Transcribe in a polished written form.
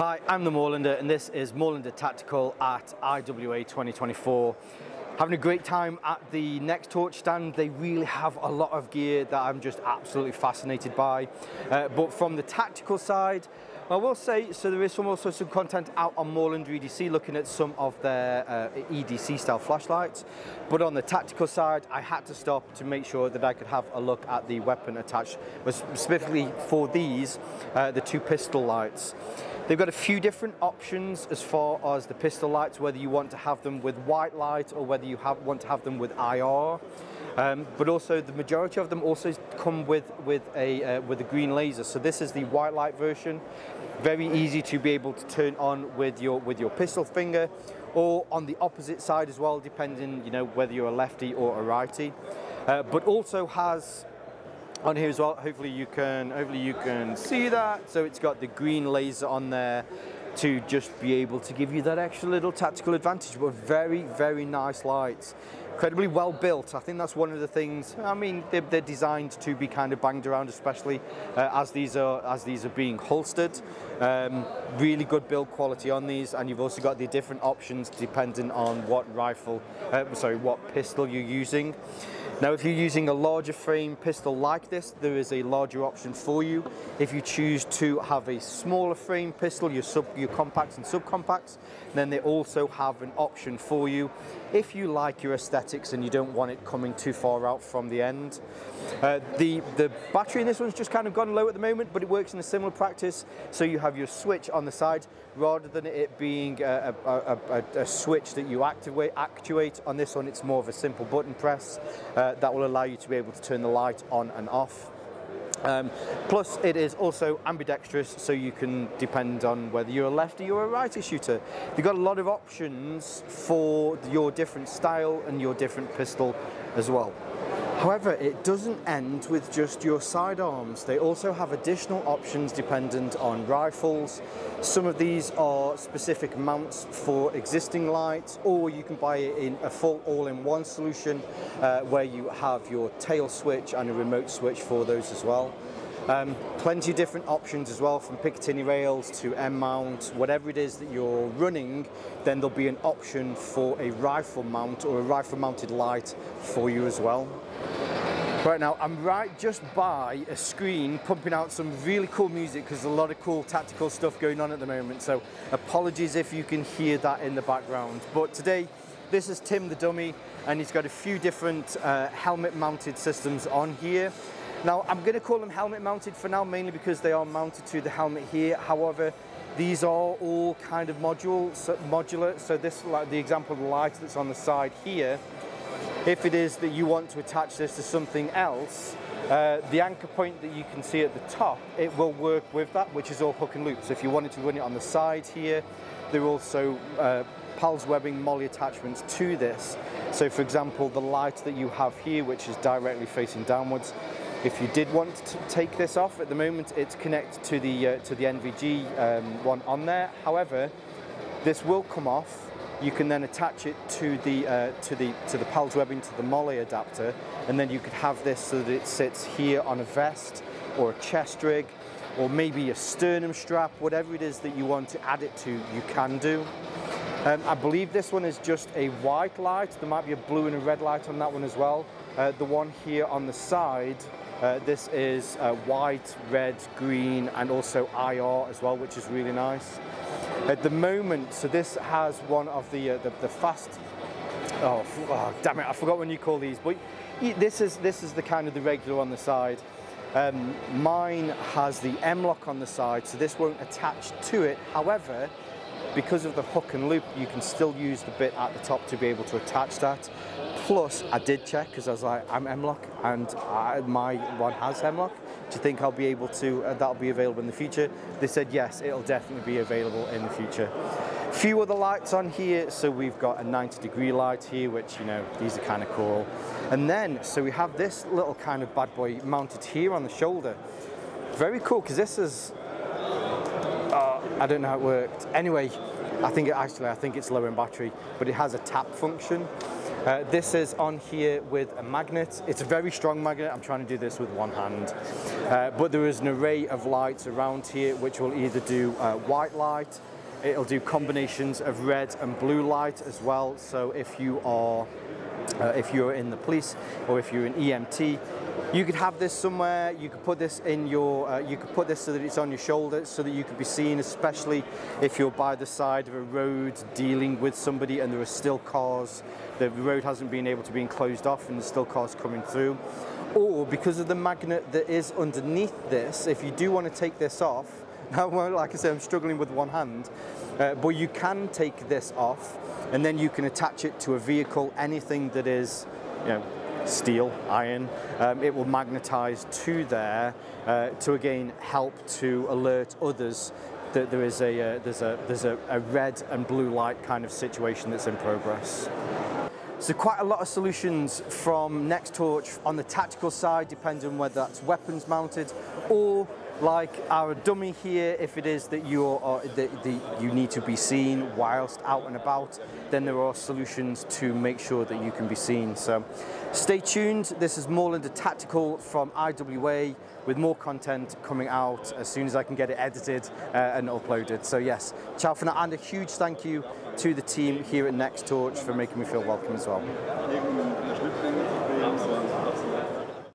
Hi, I'm the Moorlander and this is Moorlander Tactical at IWA 2024. Having a great time at the Nextorch stand. They really have a lot of gear that I'm just absolutely fascinated by. But from the tactical side, I will say, so there is also some content out on Moorlander EDC looking at some of their EDC style flashlights. But on the tactical side, I had to stop to make sure that I could have a look at the weapon attached, specifically for these, the two pistol lights. They've got a few different options as far as the pistol lights, whether you want to have them with white light or whether you want to have them with IR. But also the majority of them also come with a green laser. So this is the white light version. Very easy to be able to turn on with your pistol finger, or on the opposite side as well, depending, you know, whether you're a lefty or a righty. But also has on here as well, hopefully you can see that. So it's got the green laser on there to just be able to give you that extra little tactical advantage. But very, very nice lights. Incredibly well built. I think that's one of the things. I mean, they're designed to be kind of banged around, especially as these are being holstered. Really good build quality on these, and you've also got the different options depending on what pistol you're using. Now, if you're using a larger frame pistol like this, there is a larger option for you. If you choose to have a smaller frame pistol, your compacts and subcompacts, then they also have an option for you if you like your aesthetics and you don't want it coming too far out from the end. The battery in this one's just kind of gone low at the moment, but it works in a similar practice. So you have your switch on the side, rather than it being a switch that you actuate on this one. It's more of a simple button press. That will allow you to be able to turn the light on and off. Plus it is also ambidextrous, so you can depend on whether you're a lefty or a righty shooter. You've got a lot of options for your different style and your different pistol as well. However, it doesn't end with just your sidearms. They also have additional options dependent on rifles. Some of these are specific mounts for existing lights, or you can buy it in a full all-in-one solution where you have your tail switch and a remote switch for those as well. Plenty of different options as well, from Picatinny rails to M-mount, whatever it is that you're running, then there'll be an option for a rifle mount or a rifle mounted light for you as well. Right now, I'm just by a screen pumping out some really cool music because there's a lot of cool tactical stuff going on at the moment, so apologies if you can hear that in the background. But today, this is Tim the Dummy, and he's got a few different helmet mounted systems on here. Now, I'm going to call them helmet mounted for now, mainly because they are mounted to the helmet here. However, these are all kind of modular, so this, like the example of the light that's on the side here, if it is that you want to attach this to something else, the anchor point that you can see at the top, it will work with that, which is all hook and loop. So if you wanted to run it on the side here, there are also PALS webbing MOLLE attachments to this. So for example, the light that you have here, which is directly facing downwards, if you did want to take this off, at the moment it's connected to the NVG one on there. However, this will come off. You can then attach it to the PALS webbing, to the MOLLE adapter, and then you could have this so that it sits here on a vest or a chest rig, or maybe a sternum strap. Whatever it is that you want to add it to, you can do. I believe this one is just a white light. There might be a blue and a red light on that one as well. The one here on the side, this is white, red, green, and also IR as well, which is really nice. At the moment, so this has one of the fast. Oh, damn it! I forgot when you call these. But this is the kind of the regular on the side. Mine has the M-Lock on the side, so this won't attach to it. However, because of the hook and loop, you can still use the bit at the top to be able to attach that. Plus, I did check because I was like, I'm M-Lock, and my one has M-Lock. Do you think I'll be able to? That'll be available in the future. They said yes, it'll definitely be available in the future. Few other lights on here, so we've got a 90-degree light here, which, you know, these are kind of cool. And then, so we have this little kind of bad boy mounted here on the shoulder. Very cool, because this is. I don't know how it worked. Anyway, I think it's low in battery, but it has a tap function. This is on here with a magnet. It's a very strong magnet. I'm trying to do this with one hand. But there is an array of lights around here which will either do white light, it'll do combinations of red and blue light as well. So if you're in the police or if you're an EMT, you could have this somewhere. You could put this in your, you could put this so that it's on your shoulder, so that you could be seen, especially if you're by the side of a road dealing with somebody and there are still cars. The road hasn't been able to be closed off and there's still cars coming through. Or because of the magnet that is underneath this, if you do want to take this off, now, like I said, I'm struggling with one hand, but you can take this off and then you can attach it to a vehicle, anything that is, you know, steel, iron, it will magnetize to there to again help to alert others that there is a, there's a red and blue light kind of situation that's in progress. So quite a lot of solutions from Nextorch on the tactical side, depending on whether that's weapons mounted or like our dummy here. If it is that you need to be seen whilst out and about, then there are solutions to make sure that you can be seen. So stay tuned. This is Moorlander Tactical from IWA with more content coming out as soon as I can get it edited and uploaded. So yes, ciao for now, and a huge thank you to the team here at Nextorch for making me feel welcome as well.